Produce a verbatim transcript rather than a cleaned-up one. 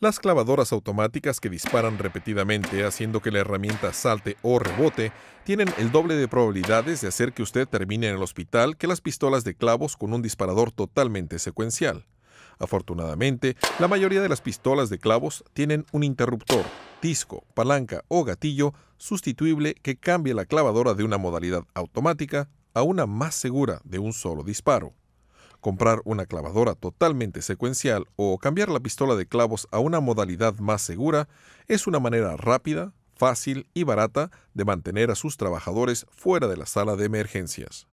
Las clavadoras automáticas que disparan repetidamente haciendo que la herramienta salte o rebote tienen el doble de probabilidades de hacer que usted termine en el hospital que las pistolas de clavos con un disparador totalmente secuencial. Afortunadamente, la mayoría de las pistolas de clavos tienen un interruptor, disco, palanca o gatillo sustituible que cambie la clavadora de una modalidad automática a una más segura de un solo disparo. Comprar una clavadora totalmente secuencial o cambiar la pistola de clavos a una modalidad más segura es una manera rápida, fácil y barata de mantener a sus trabajadores fuera de la sala de emergencias.